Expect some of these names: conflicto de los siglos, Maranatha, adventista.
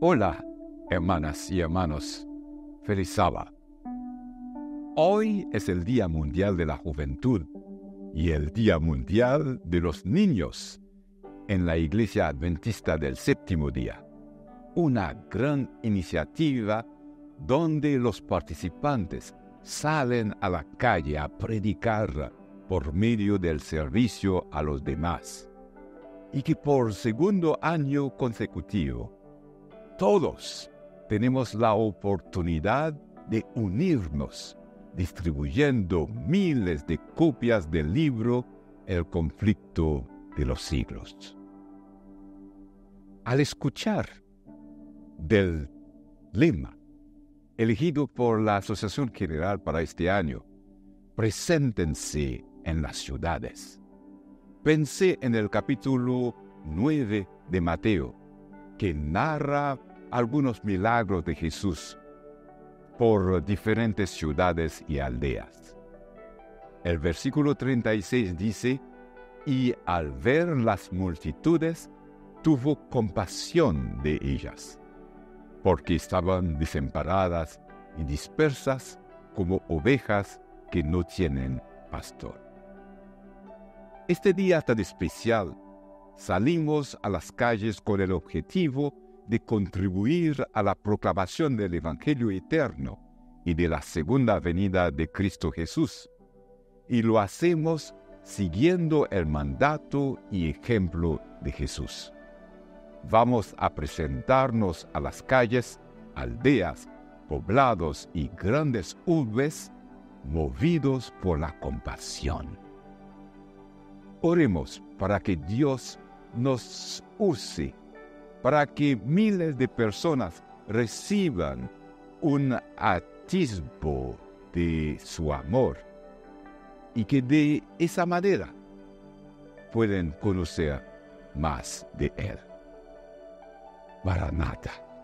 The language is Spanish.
Hola, hermanas y hermanos. Feliz sábado. Hoy es el Día Mundial de la Juventud y el Día Mundial de los Niños en la Iglesia Adventista del Séptimo Día. Una gran iniciativa donde los participantes salen a la calle a predicar por medio del servicio a los demás, y que por segundo año consecutivo todos tenemos la oportunidad de unirnos, distribuyendo miles de copias del libro El conflicto de los siglos. Al escuchar del lema elegido por la Asociación General para este año, preséntense en las ciudades, pensé en el capítulo 9 de Mateo, que narra algunos milagros de Jesús por diferentes ciudades y aldeas. El versículo 36 dice, «Y al ver las multitudes, tuvo compasión de ellas, porque estaban desamparadas y dispersas como ovejas que no tienen pastor». Este día tan especial, salimos a las calles con el objetivo de contribuir a la proclamación del Evangelio eterno y de la segunda venida de Cristo Jesús, y lo hacemos siguiendo el mandato y ejemplo de Jesús. Vamos a presentarnos a las calles, aldeas, poblados y grandes urbes, movidos por la compasión. Oremos para que Dios nos use, para que miles de personas reciban un atisbo de su amor y que de esa manera pueden conocer más de Él. Maranatha.